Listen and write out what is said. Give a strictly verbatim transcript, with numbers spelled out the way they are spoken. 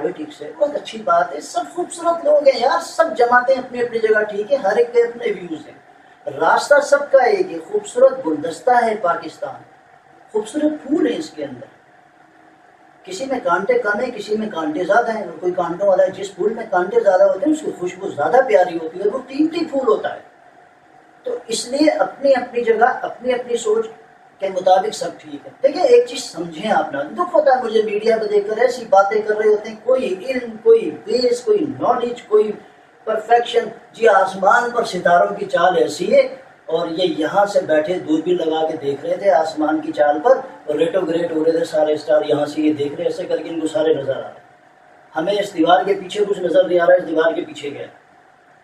Politics है, बहुत अच्छी बात है, सब खूबसूरत लोग हैं यार, सब जमातें अपनी अपनी जगह ठीक है, हर एक के अपने व्यूज हैं, रास्ता सबका एक है। खूबसूरत गुलदस्ता है पाकिस्तान, खूबसूरत फूल है इसके अंदर, किसी में कांटे कम है, किसी में कांटे ज्यादा हैं, कोई कांटों वाला है। जिस फूल में कांटे ज्यादा होते हैं उसकी खुशबू ज्यादा प्यारी होती है, वो कीमती फूल होता है। तो इसलिए अपनी अपनी जगह अपनी अपनी सोच के मुताबिक सब ठीक है। देखिए एक चीज समझे आप ना, दुख होता है मुझे मीडिया को देखकर, ऐसी बातें कर रहे होते हैं, कोई इल्म, कोई बेस, कोई नॉलेज, कोई परफेक्शन। जी आसमान पर सितारों की चाल ऐसी है, और ये यहाँ से बैठे दूरबीन लगा के देख रहे थे आसमान की चाल पर, और रेटोग्रेट हो रहे थे सारे स्टार, यहाँ से ये देख रहे, ऐसे करके इनको सारे नजर आ रहे। हमें इस दीवार के पीछे कुछ नजर नहीं आ रहा, इस दीवार के पीछे गया।